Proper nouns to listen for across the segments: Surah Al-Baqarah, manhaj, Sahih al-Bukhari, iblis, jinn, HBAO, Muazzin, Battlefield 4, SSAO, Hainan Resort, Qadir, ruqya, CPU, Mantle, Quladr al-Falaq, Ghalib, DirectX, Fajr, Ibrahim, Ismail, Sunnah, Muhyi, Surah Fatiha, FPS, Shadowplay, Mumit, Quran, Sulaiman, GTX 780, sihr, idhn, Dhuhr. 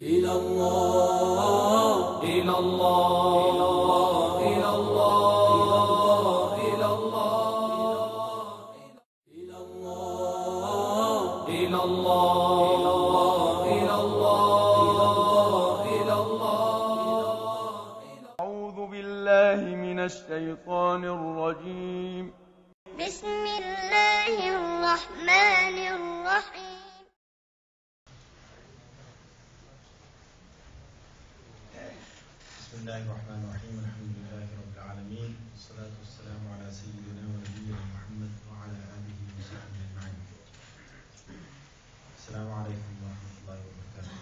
أعوذ بالله من الشيطان الرجيم. بسم الله الرحمن الرحيم. بسم الله الرحمن الرحيم. الحمد لله رب العالمين والصلاة والسلام على سيدنا ونبينا محمد وعلى آله وصحبه أجمعين. السلام عليكم ورحمة الله وبركاته.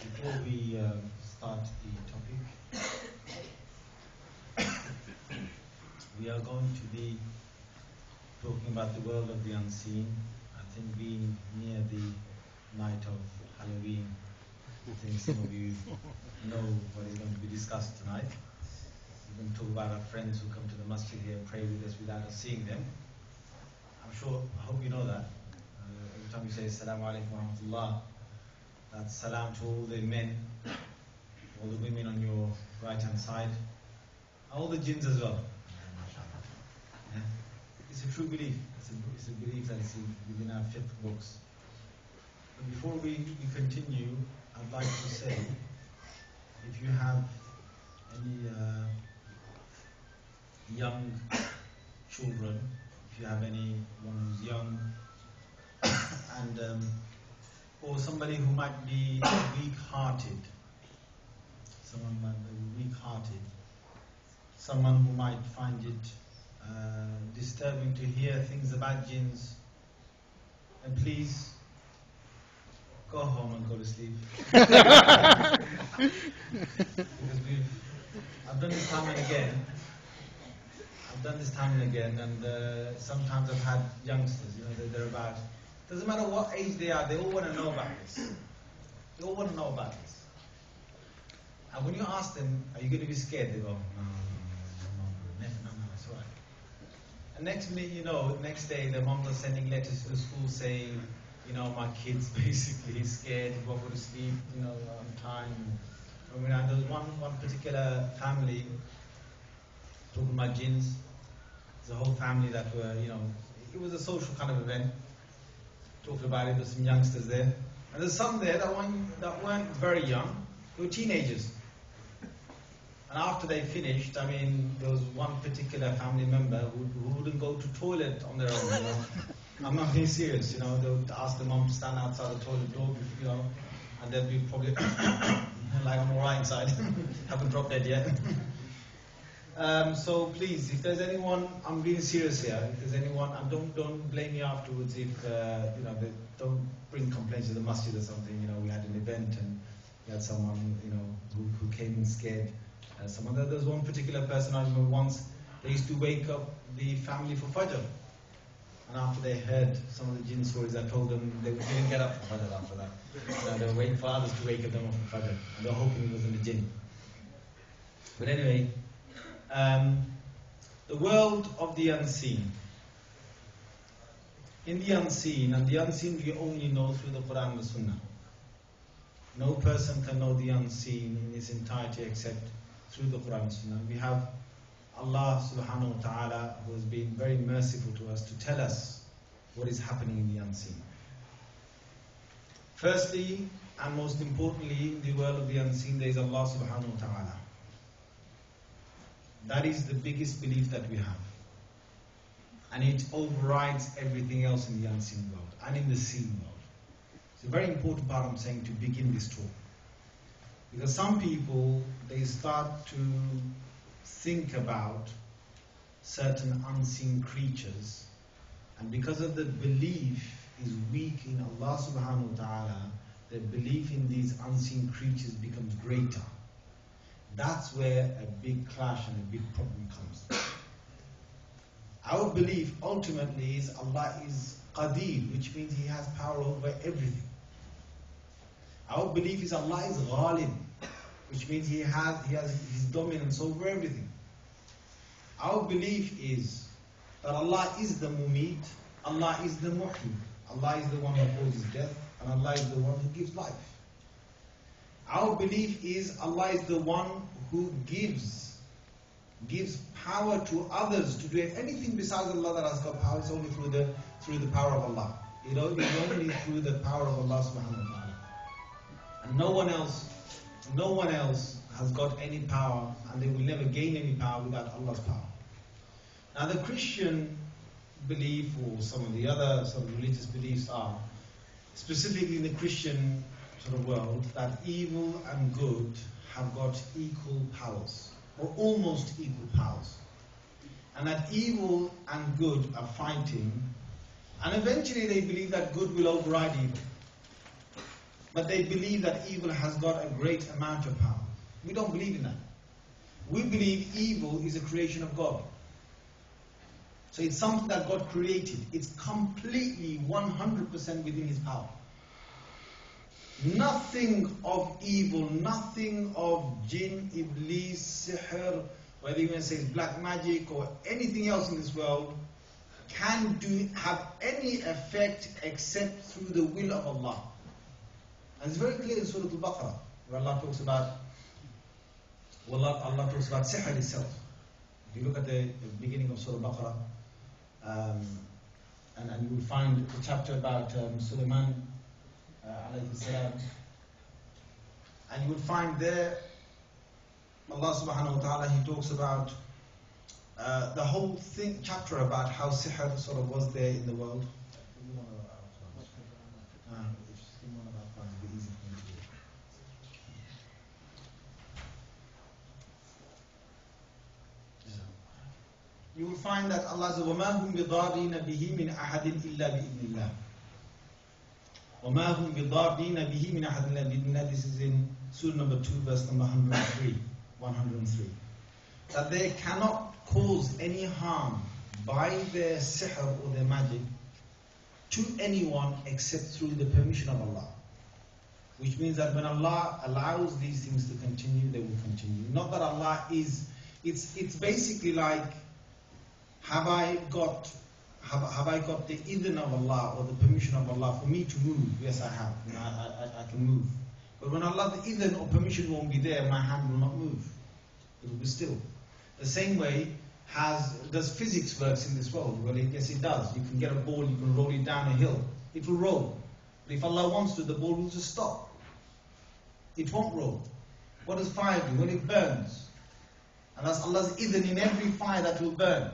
Before we start the topic, we are going to be talking about the world of the unseen. I think being near the night of Halloween, I think some of you know what is going to be discussed tonight. We're going to talk about our friends who come to the masjid here and pray with us without us seeing them. I'm sure, I hope you know that. Every time you say Assalamu alaikum wa rahmatullah, that's salam to all the men, all the women on your right hand side, all the jinns as well. Yeah. It's a true belief. It's a belief that is within our fifth books. But before we continue, I'd like to say, if you have any young children, if you have anyone who's young, and or somebody who might be weak-hearted, someone might be weak-hearted, someone who might find it disturbing to hear things about jinns, and please, go home and go to sleep. Because I've done this time and again. I've done this time and again, and sometimes I've had youngsters, you know, they're about, doesn't matter what age they are, they all want to know about this. They all want to know about this. And when you ask them, are you going to be scared? They go, no, it's all right. And next minute, you know, next day, their mom was sending letters to the school saying, you know, my kid's basically scared, he won't go to sleep, you know, on time. I mean, there was one particular family, talking about jinns, the whole family that were, you know, it was a social kind of event. Talked about it, there were some youngsters there. And there's some there that weren't very young, they were teenagers. And after they finished, I mean, there was one particular family member who wouldn't go to toilet on their own, you know. I'm not being serious, you know, they would ask the mom to stand outside the toilet door, you know, and they'd be probably like on the right side, haven't dropped dead yet. So please, if there's anyone, I'm being serious here, if there's anyone, and don't blame me afterwards if, you know, they don't bring complaints to the masjid or something. You know, we had an event and we had someone, you know, who came in scared. There was one particular person I remember once, they used to wake up the family for Fajr. And after they heard some of the jinn stories, I told them they didn't get up for Fajr after that. So they were waiting for others to wake up them up for Fajr. And they were hoping it wasn't a jinn. But anyway, the world of the unseen. In the unseen, and the unseen we only know through the Quran and the Sunnah. No person can know the unseen in its entirety except through the Quran and Sunnah. We have Allah subhanahu wa ta'ala, who has been very merciful to us, to tell us what is happening in the unseen. Firstly, and most importantly, in the world of the unseen, there is Allah subhanahu wa ta'ala. That is the biggest belief that we have. And it overrides everything else in the unseen world and in the seen world. It's a very important part I'm saying to begin this talk. Because some people, they start to think about certain unseen creatures, and because of the belief is weak in Allah subhanahu wa ta'ala, the belief in these unseen creatures becomes greater. That's where a big clash and a big problem comes. Our belief ultimately is Allah is Qadir, which means He has power over everything. Our belief is Allah is Ghalib, which means He has His dominance over everything. Our belief is that Allah is the Mumit, Allah is the Muhyi. Allah is the one who causes death, and Allah is the one who gives life. Our belief is Allah is the one who gives power to others to do anything besides Allah that has got power. It's only through the power of Allah. It's only through the power of Allah subhanahu wa ta'ala. And no one else has got any power, and they will never gain any power without Allah's power. Now the Christian belief, or some religious beliefs are, specifically in the Christian sort of world, that evil and good have got equal powers, or almost equal powers. And that evil and good are fighting, and eventually they believe that good will override evil. But they believe that evil has got a great amount of power. We don't believe in that. We believe evil is a creation of God. So it's something that God created. It's completely 100% within His power. Nothing of evil, nothing of jinn, iblis, sihr, whether you want to say it's black magic or anything else in this world, have any effect except through the will of Allah. And it's very clear in Surah Al-Baqarah, where Allah talks about sihr itself. If you look at the beginning of Surah Al-Baqarah, and you'll find the chapter about Sulaiman, and you would find there Allah subhanahu wa ta'ala, He talks about the whole chapter about how sihr sort of was there in the world. You will find that Allah says, وَمَا هُمْ بِضَارِينَ بِهِ مِنْ أَحَدٍ إِلَّا بِإِذْنِ اللَّهِ. This is in Surah number 2, verse number 103. That they cannot cause any harm by their sihr or their magic to anyone except through the permission of Allah. Which means that when Allah allows these things to continue, they will continue. Not that Allah is, it's basically like, have I got the idhn of Allah or the permission of Allah for me to move? Yes, I have. I can move. But when Allah, the idhn or permission won't be there, my hand will not move. It will be still. The same way does physics works in this world? Well, yes, it does. You can get a ball, you can roll it down a hill. It will roll. But if Allah wants to, the ball will just stop. It won't roll. What does fire do? When it burns. And that's Allah's idhn in every fire that will burn.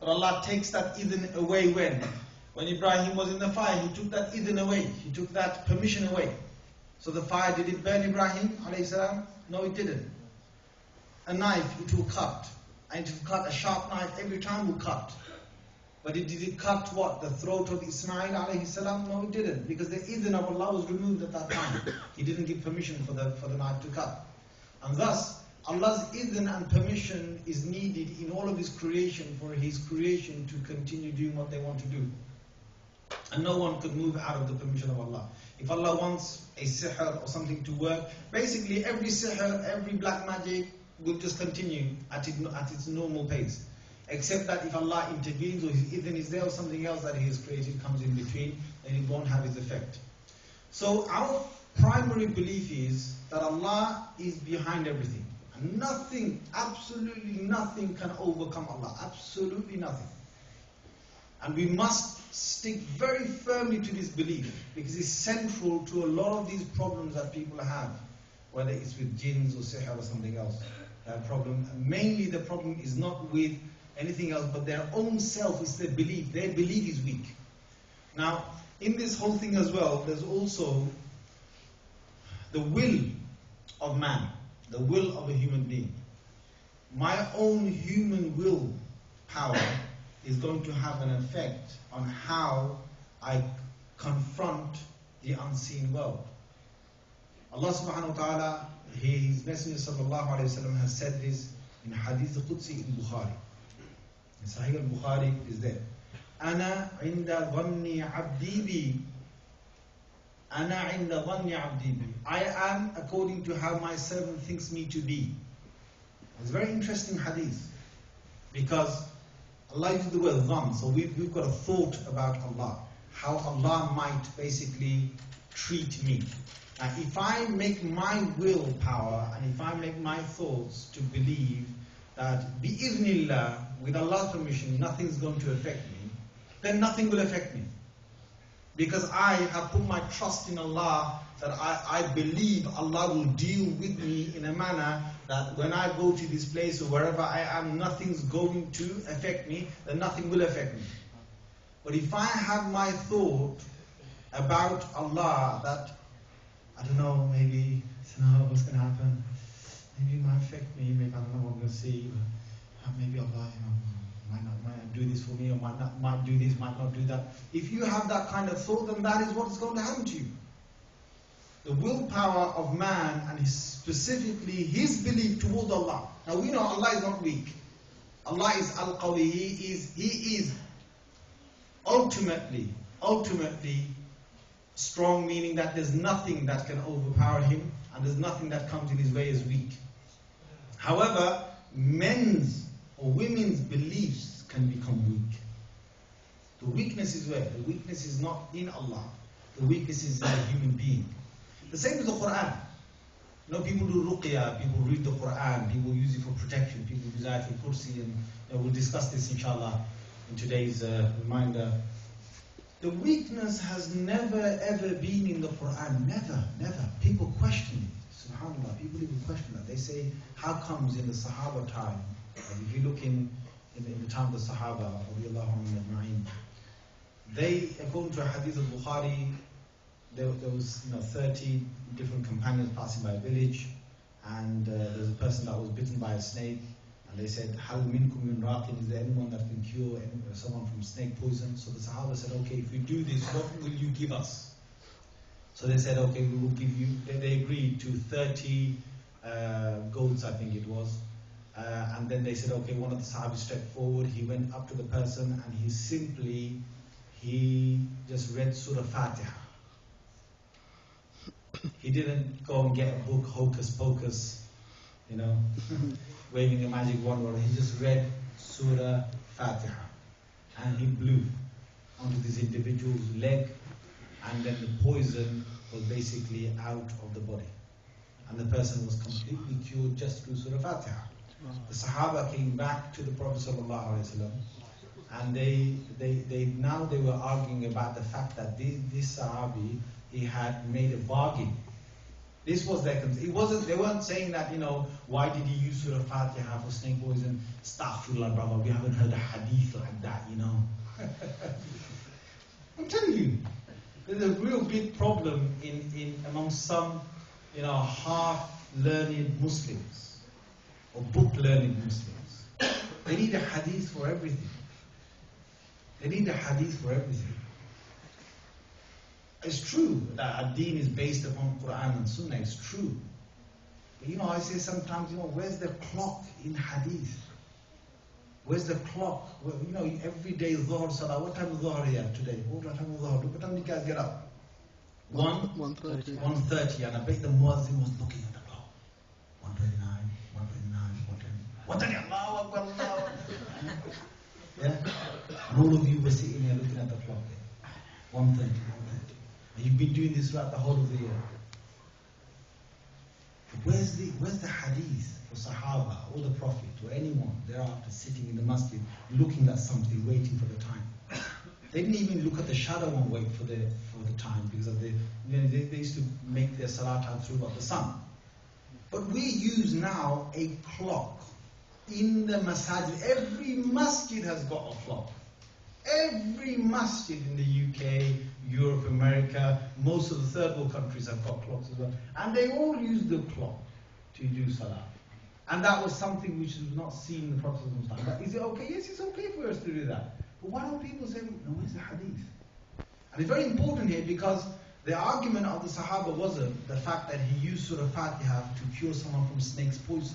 But Allah takes that idhn away when Ibrahim was in the fire, He took that idhn away. He took that permission away. So the fire, did it burn Ibrahim alayhi salam? No, it didn't. A knife, it will cut. And it will cut, a sharp knife every time will cut. But did it cut what? The throat of Ismail alayhi salam? No, it didn't. Because the idhn of Allah was removed at that time. He didn't give permission for the knife to cut. And thus, Allah's idhn and permission is needed in all of His creation for His creation to continue doing what they want to do. And no one could move out of the permission of Allah. If Allah wants a sihr or something to work, basically every sihr, every black magic will just continue at its normal pace. Except that if Allah intervenes or His idhn is there or something else that He has created comes in between, then it won't have its effect. So our primary belief is that Allah is behind everything. Nothing, absolutely nothing can overcome Allah. Absolutely nothing. And we must stick very firmly to this belief because it's central to a lot of these problems that people have, whether it's with jinns or sihr or something else. Mainly the problem is not with anything else but their own self, it's their belief. Their belief is weak. Now, in this whole thing as well, there's also the will of man. The will of a human being. My own human will power is going to have an effect on how I confront the unseen world. Allah subhanahu wa ta'ala, His Messenger sallallahu alayhi wa sallam has said this in Hadith al Qudsi in Bukhari. In Sahih al-Bukhari is there. Ana inda dhanni abdi bi. I am according to how my servant thinks me to be. It's a very interesting hadith because Allah uses the word dhann, so we've got a thought about Allah, how Allah might basically treat me. Now, if I make my willpower and if I make my thoughts to believe that bi-idhnillah, with Allah's permission, nothing's going to affect me, then nothing will affect me. Because I have put my trust in Allah, that I believe Allah will deal with me in a manner that when I go to this place or wherever I am, nothing's going to affect me, then nothing will affect me. But if I have my thought about Allah that, I don't know, maybe, I don't know what's going to happen, maybe it might affect me, maybe I don't know what I'm going to see, maybe Allah, might not do this for me, or might do this, might not do that. If you have that kind of thought, then that is what's going to happen to you. The willpower of man, and specifically his belief toward Allah. Now we know Allah is not weak. Allah is Al-Qawi, He is ultimately strong, meaning that there's nothing that can overpower him, and there's nothing that comes in his way as weak. However, men's or women's beliefs can become weak. The weakness is where? The weakness is not in Allah. The weakness is in a human being. The same with the Quran. You know, people do ruqya, people read the Quran, people use it for protection, people use Hadith al Qudsi, and we'll discuss this inshallah in today's reminder. The weakness has never ever been in the Quran, never, never. People question it, subhanAllah, people even question that. They say, how comes in the Sahaba time, if you look in the time of the Sahaba, they, according to Hadith al-Bukhari, there was 30 different companions passing by a village, and there was a person that was bitten by a snake, and they said, Hal minkum min raqin, is there anyone that can cure someone from snake poison? So the Sahaba said, okay, if we do this, what will you give us? So they said, okay, we will give you, they agreed to 30 goats, I think it was. And then they said, okay, one of the Sahabis stepped forward, he went up to the person, and he just read Surah Fatiha. He didn't go and get a book, hocus pocus, waving a magic wand, or he just read Surah Fatiha, and he blew onto this individual's leg, and then the poison was basically out of the body. And the person was completely cured just through Surah Fatiha. The Sahaba came back to the Prophet ﷺ, and they were arguing about the fact that this Sahabi, he had made a bargain. This was their concern. They weren't saying that, why did he use Surah Fatiha for snake poison? Astaghfirullah, brother, we haven't heard a hadith like that, I'm telling you, there's a real big problem amongst some, half-learned Muslims, or book-learned Muslims. They need a hadith for everything. It's true that our deen is based upon Quran and Sunnah, it's true. But I say sometimes, where's the clock in hadith? Where's the clock? Well, every day Dhuhr Salah, what time is Dhuhr here today? What time is Dhuhr? What time do you guys get up? 1:30. 1:30, and I bet the Muazzin was looking at the clock. 1:29, 1:29, 1:30. Allahu Akbar, Allahu Akbar. Yeah? And all of you were sitting here looking at the clock. 1:30. And you've been doing this throughout the whole of the year. Where's the hadith for Sahaba or the Prophet or anyone thereafter sitting in the masjid looking at something, waiting for the time? They didn't even look at the shadow and wait for the time, because of they used to make their salat out throughout the sun. But we use now a clock in the masajid. Every masjid has got a clock. Every masjid in the UK, Europe, America, most of the third world countries have got clocks as well. And they all use the clock to do salah. And that was something which was not seen in the Prophet's time. But is it okay? Yes, it's okay for us to do that. But why don't people say, no, it's a hadith? And it's very important here, because the argument of the Sahaba wasn't the fact that he used Surah Fatiha to cure someone from snake's poison.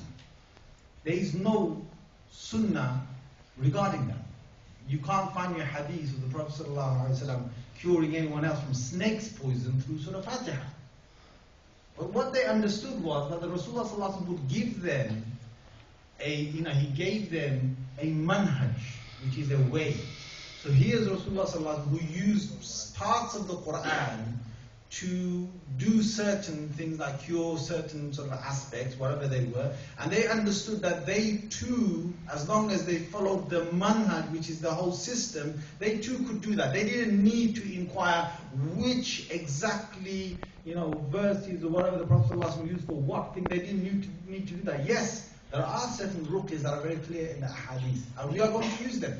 There is no sunnah regarding that. You can't find your hadith of the Prophet ﷺ curing anyone else from snake's poison through Surah Fatiha. But what they understood was that the Rasulullah ﷺ would give them he gave them a manhaj, which is a way. So here's Rasulullah who used parts of the Quran to do certain things like cure certain sort of aspects, whatever they were, and they understood that they too, as long as they followed the manhaj, which is the whole system, they too could do that. They didn't need to inquire which exactly, you know, verses or whatever the Prophet ﷺ used for what thing. They didn't need to do that. Yes, there are certain ruqyas that are very clear in the ahadith, and we are going to use them.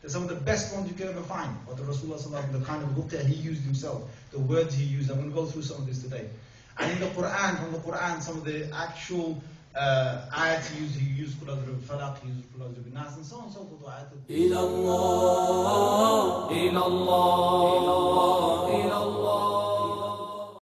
They're some of the best ones you can ever find. But the Rasulullah, the kind of ruqya he used himself, the words he used. I'm going to go through some of this today. And in the Quran, from the Quran, some of the actual ayats he used Quladr al-Falaq, he used Quladr al-Nas, and so on and so forth. Ilallah, Ilallah, Ilallah.